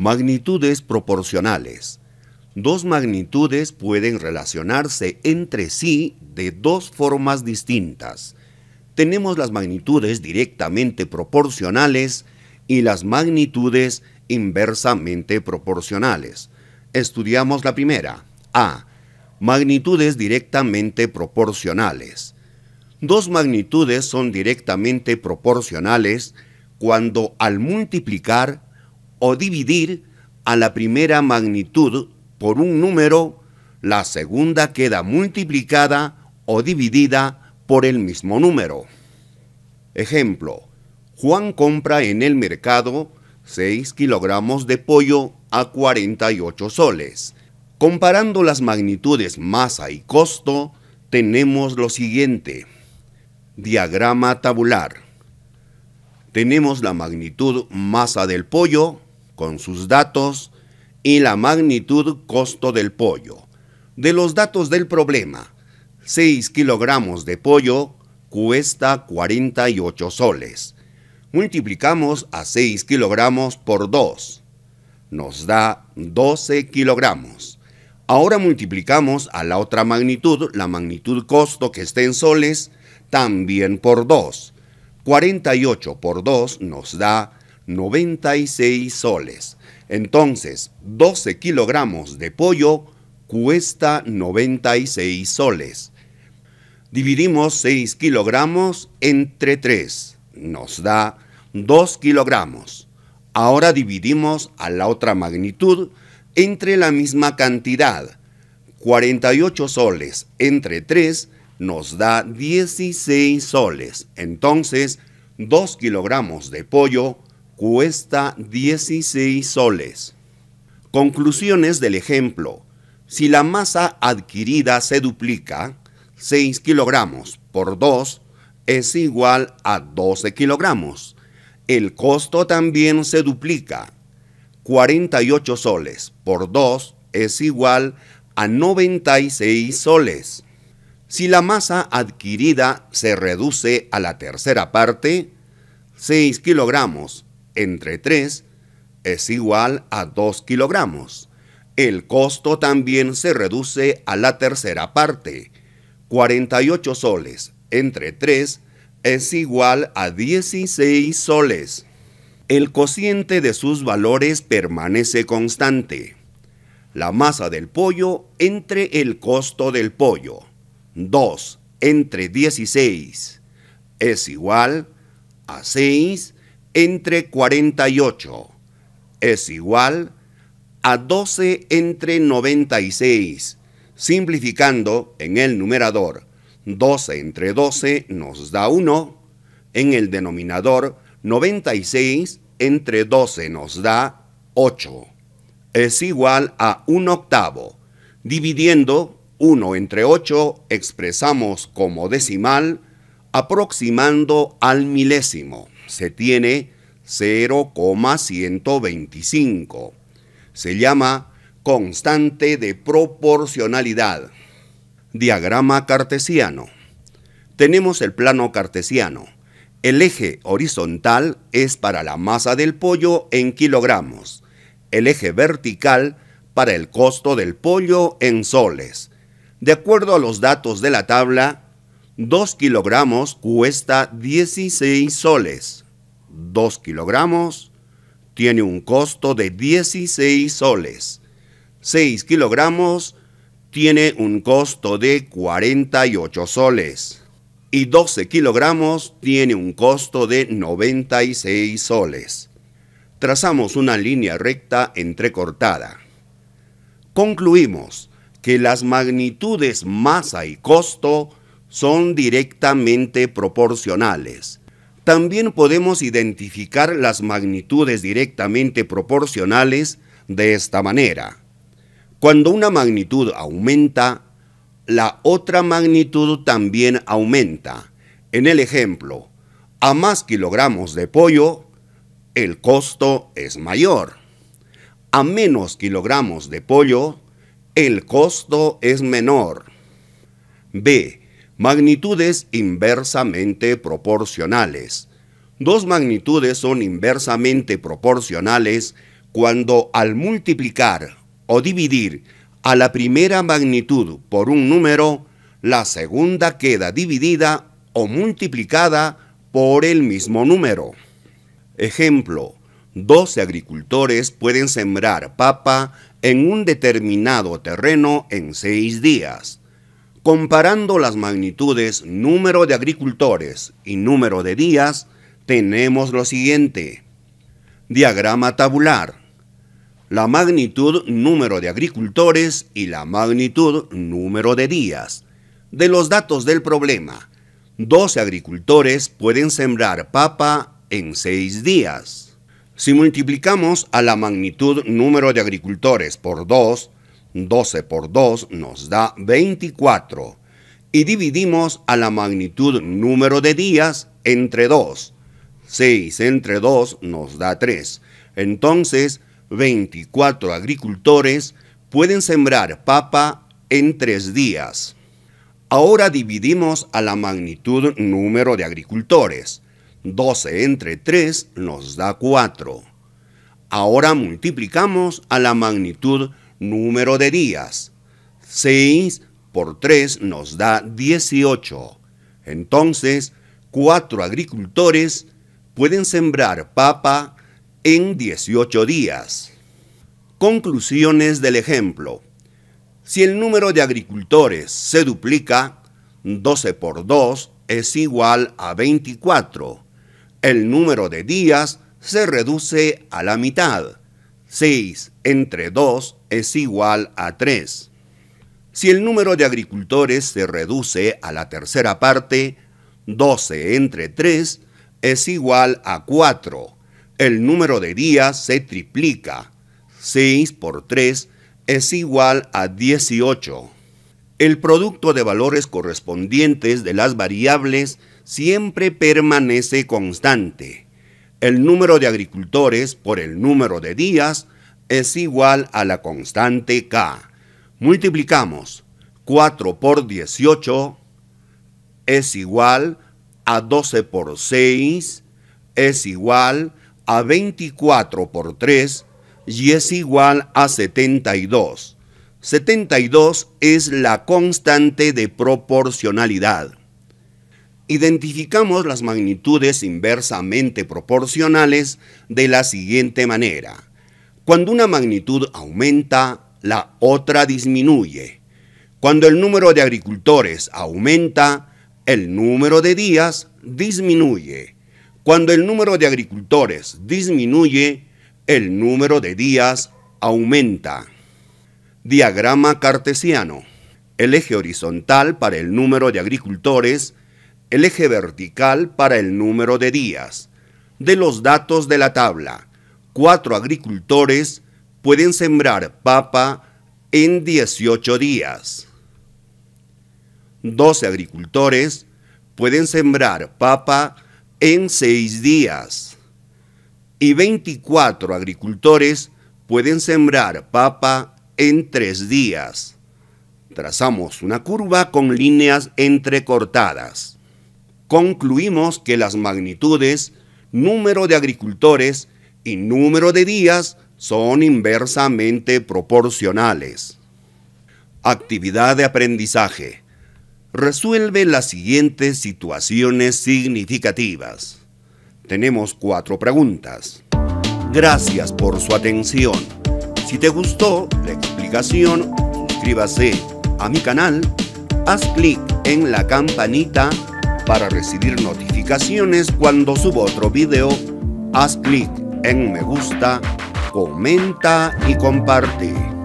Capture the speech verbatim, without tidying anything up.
Magnitudes proporcionales. Dos magnitudes pueden relacionarse entre sí de dos formas distintas. Tenemos las magnitudes directamente proporcionales y las magnitudes inversamente proporcionales. Estudiamos la primera. A. Magnitudes directamente proporcionales. Dos magnitudes son directamente proporcionales cuando al multiplicar o dividir a la primera magnitud por un número, la segunda queda multiplicada o dividida por el mismo número. Ejemplo, Juan compra en el mercado seis kilogramos de pollo a cuarenta y ocho soles. Comparando las magnitudes masa y costo, tenemos lo siguiente. Diagrama tabular. Tenemos la magnitud masa del pollo con sus datos y la magnitud costo del pollo. De los datos del problema, seis kilogramos de pollo cuesta cuarenta y ocho soles. Multiplicamos a seis kilogramos por dos. Nos da doce kilogramos. Ahora multiplicamos a la otra magnitud, la magnitud costo que está en soles, también por dos. cuarenta y ocho por dos nos da noventa y seis soles. Entonces, doce kilogramos de pollo cuesta noventa y seis soles. Dividimos seis kilogramos entre tres. Nos da dos kilogramos. Ahora dividimos a la otra magnitud entre la misma cantidad. cuarenta y ocho soles entre tres nos da dieciséis soles. Entonces, dos kilogramos de pollo cuesta dieciséis soles. Conclusiones del ejemplo. Si la masa adquirida se duplica, seis kilogramos por dos es igual a doce kilogramos. El costo también se duplica. cuarenta y ocho soles por dos es igual a noventa y seis soles. Si la masa adquirida se reduce a la tercera parte, seis kilogramos entre tres es igual a dos kilogramos. El costo también se reduce a la tercera parte. cuarenta y ocho soles entre tres es igual a dieciséis soles. El cociente de sus valores permanece constante. La masa del pollo entre el costo del pollo. dos entre dieciséis es igual a seis entre cuarenta y ocho es igual a doce entre noventa y seis. Simplificando en el numerador, doce entre doce nos da uno. En el denominador, noventa y seis entre doce nos da ocho. Es igual a un octavo. Dividiendo uno entre ocho expresamos como decimal, aproximando al milésimo. Se tiene cero coma ciento veinticinco. Se llama constante de proporcionalidad. Diagrama cartesiano. Tenemos el plano cartesiano. El eje horizontal es para la masa del pollo en kilogramos. El eje vertical para el costo del pollo en soles. De acuerdo a los datos de la tabla, dos kilogramos cuesta dieciséis soles. dos kilogramos tiene un costo de dieciséis soles. seis kilogramos tiene un costo de cuarenta y ocho soles. Y doce kilogramos tiene un costo de noventa y seis soles. Trazamos una línea recta entrecortada. Concluimos que las magnitudes masa y costo son directamente proporcionales. También podemos identificar las magnitudes directamente proporcionales de esta manera. Cuando una magnitud aumenta, la otra magnitud también aumenta. En el ejemplo, a más kilogramos de pollo, el costo es mayor. A menos kilogramos de pollo, el costo es menor. B. Magnitudes inversamente proporcionales. Dos magnitudes son inversamente proporcionales cuando al multiplicar o dividir a la primera magnitud por un número, la segunda queda dividida o multiplicada por el mismo número. Ejemplo, doce agricultores pueden sembrar papa en un determinado terreno en seis días. Comparando las magnitudes número de agricultores y número de días, tenemos lo siguiente. Diagrama tabular. La magnitud número de agricultores y la magnitud número de días. De los datos del problema, doce agricultores pueden sembrar papa en seis días. Si multiplicamos a la magnitud número de agricultores por dos, doce por dos nos da veinticuatro, y dividimos a la magnitud número de días entre dos. seis entre dos nos da tres. Entonces, veinticuatro agricultores pueden sembrar papa en tres días. Ahora dividimos a la magnitud número de agricultores. doce entre tres nos da cuatro. Ahora multiplicamos a la magnitud número de días. seis por tres nos da dieciocho. Entonces, cuatro agricultores pueden sembrar papa en dieciocho días. Conclusiones del ejemplo. Si el número de agricultores se duplica, doce por dos es igual a veinticuatro. El número de días se reduce a la mitad. seis entre dos es igual a tres. Si el número de agricultores se reduce a la tercera parte, doce entre tres es igual a cuatro. El número de días se triplica. seis por tres es igual a dieciocho. El producto de valores correspondientes de las variables siempre permanece constante. El número de agricultores por el número de días es igual a la constante K. Multiplicamos cuatro por dieciocho es igual a doce por seis es igual a veinticuatro por tres y es igual a setenta y dos. setenta y dos es la constante de proporcionalidad. Identificamos las magnitudes inversamente proporcionales de la siguiente manera. Cuando una magnitud aumenta, la otra disminuye. Cuando el número de agricultores aumenta, el número de días disminuye. Cuando el número de agricultores disminuye, el número de días aumenta. Diagrama cartesiano. El eje horizontal para el número de agricultores, el eje vertical para el número de días. De los datos de la tabla, cuatro agricultores pueden sembrar papa en dieciocho días. doce agricultores pueden sembrar papa en seis días y veinticuatro agricultores pueden sembrar papa en tres días. Trazamos una curva con líneas entrecortadas. Concluimos que las magnitudes, número de agricultores y número de días son inversamente proporcionales. Actividad de aprendizaje. Resuelve las siguientes situaciones significativas. Tenemos cuatro preguntas. Gracias por su atención. Si te gustó la explicación, suscríbase a mi canal, haz clic en la campanita para recibir notificaciones cuando subo otro video, haz clic en me gusta, comenta y comparte.